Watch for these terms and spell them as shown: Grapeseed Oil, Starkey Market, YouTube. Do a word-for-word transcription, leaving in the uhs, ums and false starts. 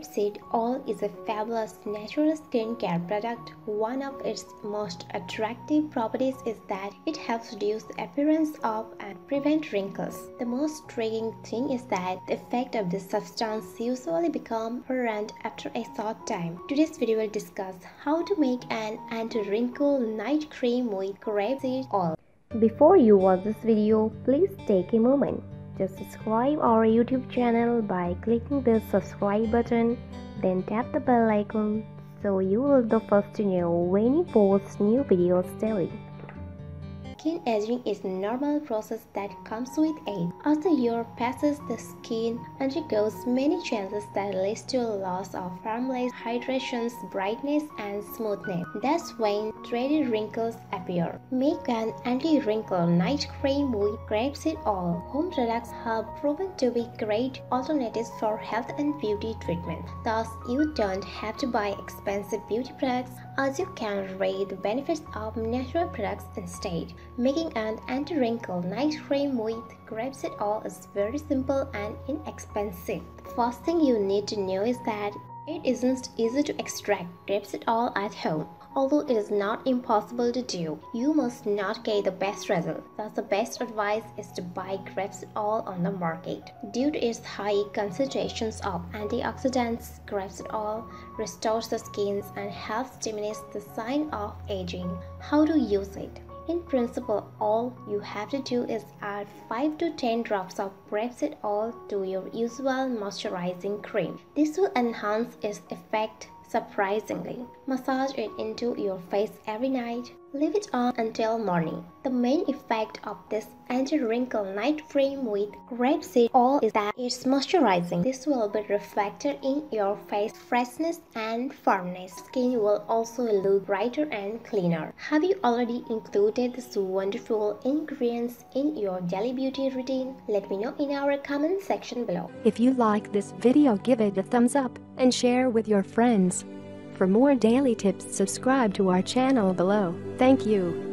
Grapeseed oil is a fabulous natural skincare product. One of its most attractive properties is that it helps reduce the appearance of and prevent wrinkles. The most striking thing is that the effect of this substance usually becomes apparent after a short time. Today's video will discuss how to make an anti-wrinkle night cream with grapeseed oil. Before you watch this video, please take a moment. Just subscribe our YouTube channel by clicking the subscribe button, then tap the bell icon so you will be the first to know when we post new videos daily. Skin aging is a normal process that comes with age. As the year passes, the skin undergoes many changes that leads to a loss of firmness, hydration, brightness, and smoothness. That's when dreaded wrinkles appear. Make an anti-wrinkle night cream with grapeseed oil. Home products have proven to be great alternatives for health and beauty treatment. Thus, you don't have to buy expensive beauty products, as you can reap the benefits of natural products instead. Making an anti-wrinkle night cream with grapeseed oil is very simple and inexpensive. The first thing you need to know is that it isn't easy to extract grapeseed oil at home. Although it is not impossible to do, you must not get the best result. Thus, the best advice is to buy grapeseed oil on the market. Due to its high concentrations of antioxidants, grapeseed oil restores the skin and helps diminish the sign of aging. How to use it? In principle, all you have to do is add five to ten drops of grapeseed oil to your usual moisturizing cream. This will enhance its effect surprisingly. Massage it into your face every night. Leave it on until morning. The main effect of this anti-wrinkle night cream with grapeseed oil is that it's moisturizing. This will be reflected in your face freshness and firmness. Skin will also look brighter and cleaner. Have you already included these wonderful ingredients in your daily beauty routine? Let me know in our comment section below. If you like this video, give it a thumbs up and share with your friends. For more daily tips, subscribe to our channel below. Thank you.